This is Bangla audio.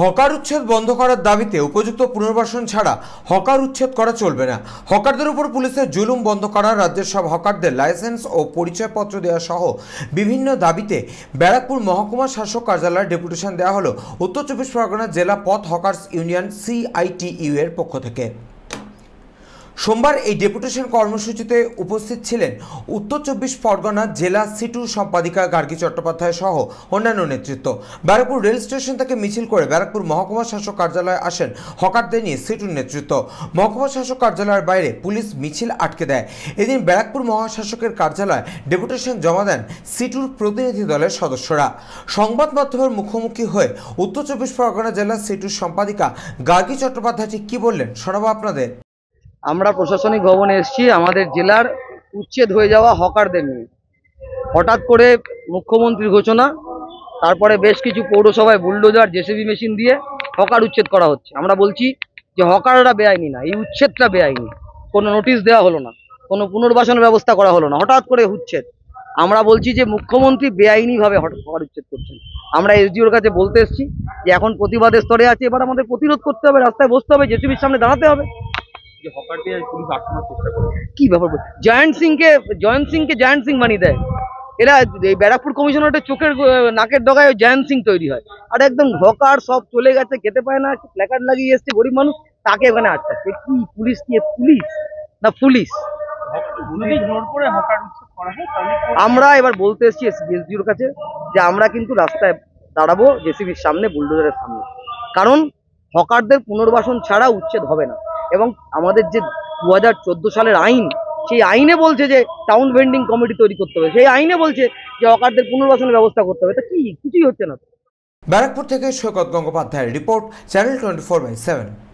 হকার উচ্ছেদ বন্ধ করার দাবিতে উপযুক্ত পুনর্বাসন ছাড়া হকার উচ্ছেদ করা চলবে না। হকারদের উপর পুলিশের জুলুম বন্ধ করা, রাজ্যের সব হকারদের লাইসেন্স ও পরিচয়পত্র দেওয়া সহ বিভিন্ন দাবিতে ব্যারাকপুর মহকুমা শাসক কার্যালয়ে ডেপুটেশন দেওয়া হলো উত্তর চব্বিশ পরগনা জেলা পথ হকার্স ইউনিয়ন সিআইটিইউ এর পক্ষ থেকে। সোমবার এই ডেপুটেশন কর্মসূচিতে উপস্থিত ছিলেন উত্তর চব্বিশ পরগনা জেলা সিটু সম্পাদিকা গার্গি চট্টোপাধ্যায় সহ অন্যান্য নেতৃত্ব। ব্যারাকপুর রেল স্টেশন থেকে মিছিল করে ব্যারাকপুর মহকুমা শাসক কার্যালয়ে আসেন হকারদের নিয়ে সিটুর নেতৃত্ব। মহকুমা শাসক কার্যালয়ের বাইরে পুলিশ মিছিল আটকে দেয়। এদিন ব্যারাকপুর মহাশাসকের কার্যালয়ে ডেপুটেশন জমা দেন সিটুর প্রতিনিধি দলের সদস্যরা। সংবাদ মাধ্যমের মুখোমুখি হয়ে উত্তর চব্বিশ পরগনা জেলা সিটুর সম্পাদিকা গার্গি চট্টোপাধ্যায় ঠিক কী বললেন শোনাবো আপনাদের। আমরা প্রশাসনিক ভবনে এসেছি আমাদের জেলার উচ্ছেদ হয়ে যাওয়া হকারদের নিয়ে। হঠাৎ করে মুখ্যমন্ত্রীর ঘোষণা, তারপরে বেশ কিছু পৌরসভায় বুলডোজার জেসিবি মেশিন দিয়ে হকার উচ্ছেদ করা হচ্ছে। আমরা বলছি যে হকাররা বেআইনি না, এই উচ্ছেদটা বেআইনি। কোনো নোটিশ দেওয়া হলো না, কোনো পুনর্বাসনের ব্যবস্থা করা হলো না, হঠাৎ করে উচ্ছেদ। আমরা বলছি যে মুখ্যমন্ত্রী বেআইনিভাবে হকার উচ্ছেদ করছেন। আমরা এসডিওর কাছে বলতে এসেছি যে এখন প্রতিবাদের স্তরে আছে, এবার আমাদের প্রতিরোধ করতে হবে, রাস্তায় বসতে হবে, জেসিবির সামনে দাঁড়াতে হবে। কি ব্যাপার, জয়ন্ত সিং বানিয়ে দেয় এরা। এই ব্যারাকপুর কমিশনারের চোখের নাকের ডগায় জয়ন্ত সিং তৈরি হয়। আর একদম হকার সব চলে গেছে, খেতে পায় না, প্ল্যাকার্ড লাগিয়ে এসছে গরিব মানুষ, তাকে ওখানে আটকাচ্ছে। কি পুলিশ, কি পুলিশ না পুলিশ। আমরা এবার বলতে এসেছি এসডিওর কাছে যে আমরা কিন্তু রাস্তায় দাঁড়াবো, জেসিবির সামনে, বুলডোজারের সামনে, কারণ হকারদের পুনর্বাসন ছাড়া উচ্ছেদ হবে না। এবং আমাদের যে 2014 সালের আইন, সেই আইনে বলছে যে টাউন ভেন্ডিং কমিটি তৈরি করতে হবে, সেই আইনে বলছে যে হকারদের পুনর্বাসনের ব্যবস্থা করতে হবে। তা কিছুই হচ্ছে না। ব্যারাকপুর থেকে সুকান্ত গঙ্গোপাধ্যায়ের রিপোর্ট, চ্যানেল 24x7।